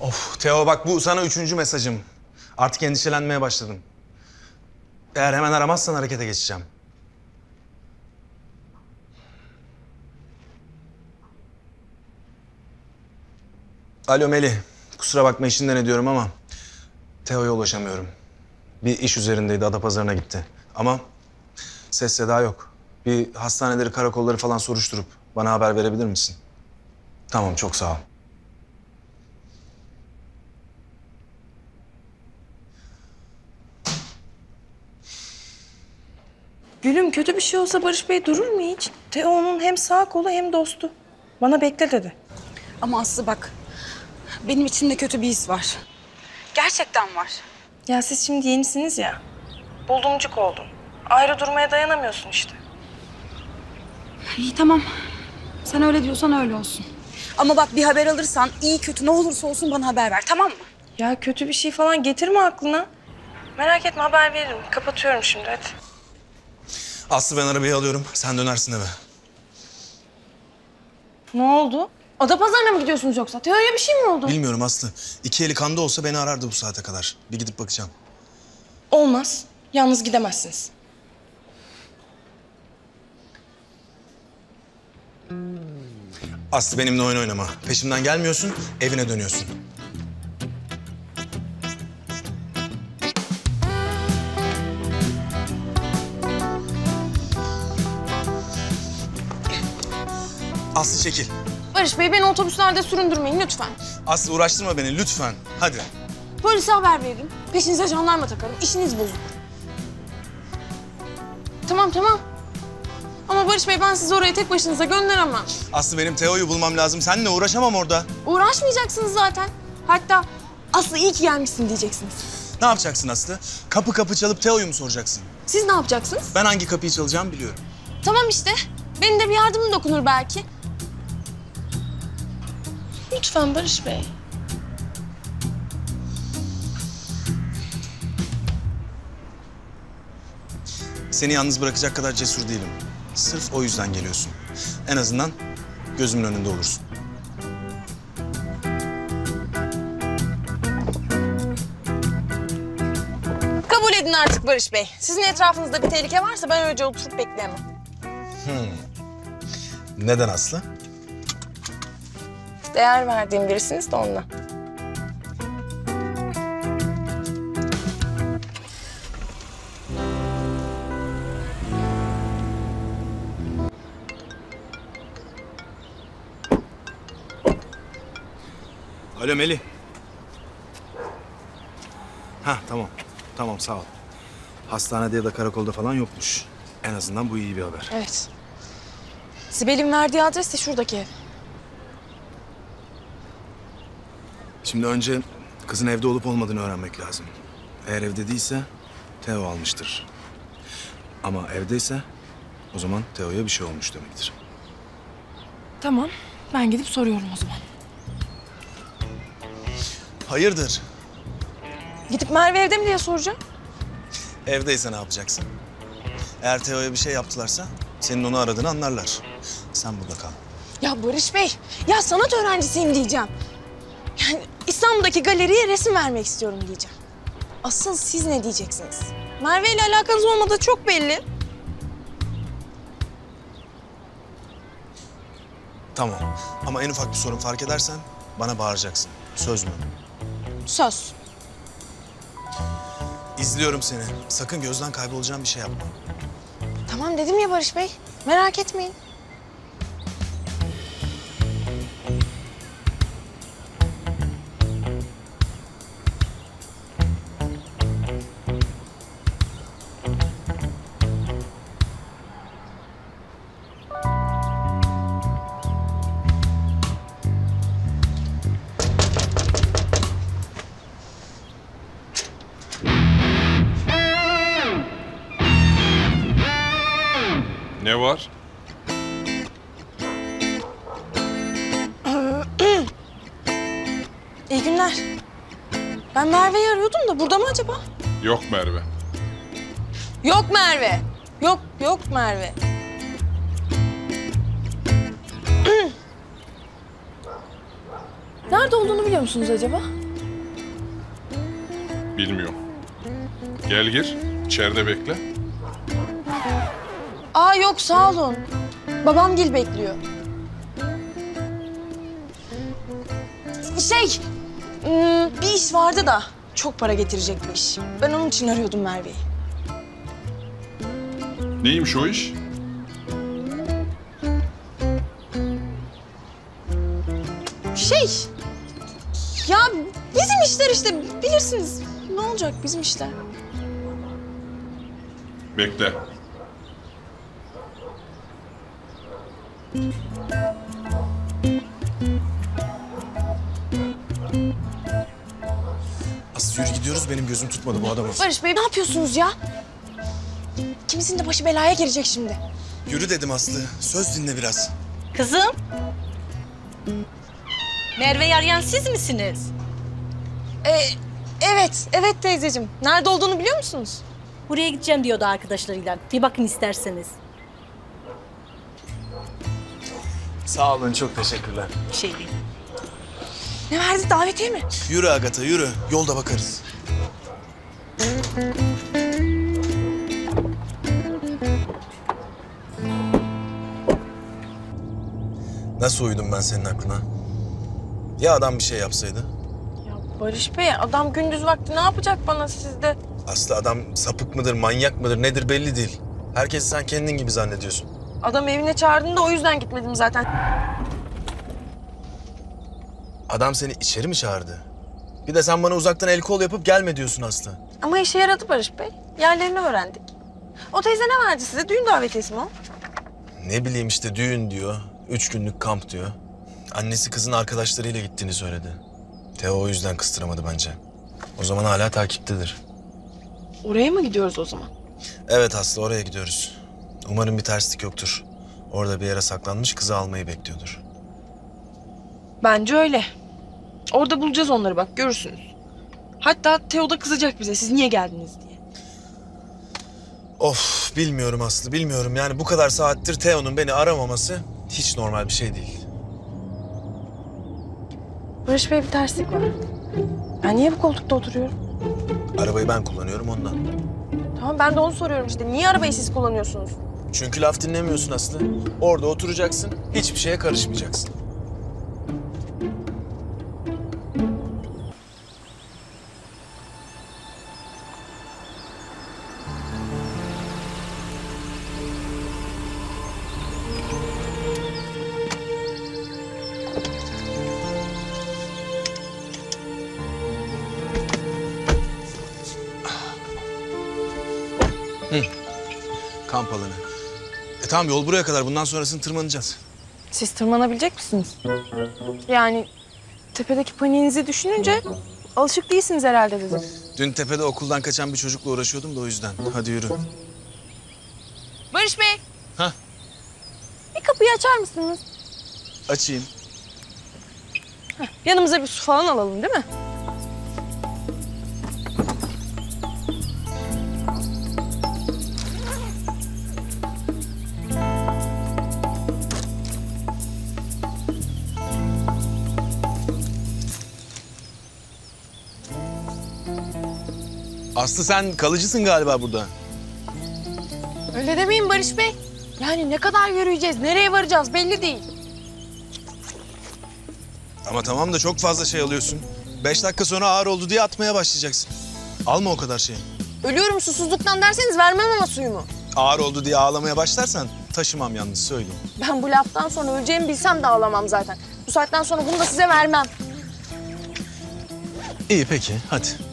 Of Teo bak bu sana 3. mesajım. Artık endişelenmeye başladım. Eğer hemen aramazsan harekete geçeceğim. Alo Melih, kusura bakma işinden ediyorum ama Teo'ya ulaşamıyorum. Bir iş üzerindeydi, Adapazarı'na gitti. Ama ses seda yok. Bir hastaneleri, karakolları falan soruşturup bana haber verebilir misin? Tamam, çok sağ ol. Gülüm, kötü bir şey olsa Barış Bey durur mu hiç? Teo'nun hem sağ kolu hem dostu. Bana bekle dedi. Ama Aslı bak, benim içimde kötü bir his var. Gerçekten var. Ya siz şimdi yenisiniz ya. Buldumcuk oldun. Ayrı durmaya dayanamıyorsun işte. İyi tamam. Sen öyle diyorsan öyle olsun. Ama bak bir haber alırsan iyi kötü ne olursa olsun bana haber ver tamam mı? Ya kötü bir şey falan getirme aklına. Merak etme haber veririm. Kapatıyorum şimdi hadi. Aslı ben arabayı alıyorum. Sen dönersin eve. Ne oldu? Adapazarı'na mı gidiyorsunuz yoksa? Teo'ya bir şey mi oldu? Bilmiyorum Aslı. 2 eli kanda olsa beni arardı bu saate kadar. Bir gidip bakacağım. Olmaz. Yalnız gidemezsiniz. Aslı benimle oyun oynama. Peşimden gelmiyorsun, evine dönüyorsun. Aslı çekil. Barış Bey, beni otobüslerde süründürmeyin lütfen. Aslı uğraştırma beni lütfen. Hadi. Polise haber veririm. Peşinize jandarma takarım. İşiniz bozulur. Tamam tamam. Ama Barış Bey ben sizi oraya tek başınıza gönderemem. Aslı benim Teo'yu bulmam lazım. Seninle uğraşamam orada. Uğraşmayacaksınız zaten. Hatta Aslı iyi ki gelmişsin diyeceksiniz. Ne yapacaksın Aslı? Kapı kapı çalıp Teo'yu mu soracaksın? Siz ne yapacaksınız? Ben hangi kapıyı çalacağımı biliyorum. Tamam işte. Benim de bir yardımım dokunur belki. Lütfen Barış Bey. Seni yalnız bırakacak kadar cesur değilim. Sırf o yüzden geliyorsun. En azından gözümün önünde olursun. Kabul edin artık Barış Bey. Sizin etrafınızda bir tehlike varsa ben öylece oturup bekleyemem. Neden Aslı? Değer verdiğim birisiniz de onunla. Alo Melih. Ha tamam. Tamam sağ ol. Hastanede ya da karakolda falan yokmuş. En azından bu iyi bir haber. Evet. Sibel'in verdiği adres de şuradaki ev. Şimdi önce kızın evde olup olmadığını öğrenmek lazım. Eğer evde değilse Teo almıştır. Ama evdeyse o zaman Teo'ya bir şey olmuş demektir. Tamam. Ben gidip soruyorum o zaman. Hayırdır? Gidip Merve evde mi diye soracağım. Evdeyse ne yapacaksın? Eğer Teo'ya bir şey yaptılarsa senin onu aradığını anlarlar. Sen burada kal. Ya Barış Bey, ya sanat öğrencisiyim diyeceğim. Yani İstanbul'daki galeriye resim vermek istiyorum diyeceğim. Asıl siz ne diyeceksiniz? Merve ile alakanız olmadığı çok belli. Tamam ama en ufak bir sorun fark edersen bana bağıracaksın. Söz mü? Söz. İzliyorum seni. Sakın gözden kaybolacağın bir şey yapma. Tamam dedim ya Barış Bey. Merak etmeyin. Ne var? İyi günler. Ben Merve'yi arıyordum da burada mı acaba? Yok Merve. Yok Merve. Yok Merve. Nerede olduğunu biliyor musunuz acaba? Bilmiyorum. Gel gir, içeride bekle. Aa yok, sağ olun. Babamgil bekliyor. Şey, bir iş vardı da çok para getirecekmiş. Ben onun için arıyordum Merve'yi. Neymiş o iş? Şey, ya bizim işler işte, bilirsiniz. Ne olacak bizim işler? Bekle. Aslı yürü gidiyoruz, benim gözüm tutmadı bu adamı. Barış Bey, ne yapıyorsunuz ya? İkimizin de başı belaya girecek şimdi. Yürü dedim Aslı, söz dinle biraz. Kızım. Merve Yeryan siz misiniz? Evet teyzeciğim. Nerede olduğunu biliyor musunuz? Buraya gideceğim diyordu arkadaşlarıyla. Bir bakın isterseniz. Sağ olun, çok teşekkürler. Bir şey değil. Ne verdi, davetiye mi? Yürü Agata, yürü. Yolda bakarız. Nasıl uydum ben senin aklına? Ya adam bir şey yapsaydı? Ya Barış Bey, adam gündüz vakti ne yapacak bana sizde? Aslı, adam sapık mıdır, manyak mıdır, nedir belli değil. Herkesi sen kendin gibi zannediyorsun. Adam evine çağırdığında o yüzden gitmedim zaten. Adam seni içeri mi çağırdı? Bir de sen bana uzaktan el kol yapıp gelme diyorsun Aslı. Ama işe yaradı Barış Bey. Yerlerini öğrendik. O teyze ne verdi size? Düğün davetiyesi mi o? Ne bileyim işte, düğün diyor. 3 günlük kamp diyor. Annesi kızın arkadaşlarıyla gittiğini söyledi. Teo o yüzden kıstıramadı bence. O zaman hala takiptedir. Oraya mı gidiyoruz o zaman? Evet Aslı, oraya gidiyoruz. Umarım bir terslik yoktur. Orada bir yere saklanmış, kızı almayı bekliyordur. Bence öyle. Orada bulacağız onları, bak görürsünüz. Hatta Teo da kızacak bize, siz niye geldiniz diye. Of, bilmiyorum Aslı, bilmiyorum. Yani bu kadar saattir Teo'nun beni aramaması hiç normal bir şey değil. Barış Bey, bir terslik var. Ben niye bu koltukta oturuyorum? Arabayı ben kullanıyorum ondan. Tamam, ben de onu soruyorum işte. Niye arabayı siz kullanıyorsunuz? Çünkü laf dinlemiyorsun Aslı. Orada oturacaksın, hiçbir şeye karışmayacaksın. Kamp alanı. Tamam, yol buraya kadar. Bundan sonrasını tırmanacağız. Siz tırmanabilecek misiniz? Yani tepedeki paniğinizi düşününce alışık değilsiniz herhalde dedim. Dün tepede okuldan kaçan bir çocukla uğraşıyordum da o yüzden. Hadi yürü. Barış Bey. Hah. Bir kapıyı açar mısınız? Açayım. Heh, yanımıza bir su falan alalım değil mi? Aslı, sen kalıcısın galiba burada. Öyle demeyin Barış Bey. Yani ne kadar yürüyeceğiz, nereye varacağız belli değil. Ama tamam da çok fazla şey alıyorsun. 5 dakika sonra ağır oldu diye atmaya başlayacaksın. Alma o kadar şeyi. Ölüyorum susuzluktan derseniz vermem ama suyumu. Ağır oldu diye ağlamaya başlarsan taşımam, yalnız söyleyeyim. Ben bu laftan sonra öleceğimi bilsem de ağlamam zaten. Bu saatten sonra bunu da size vermem. İyi peki, hadi.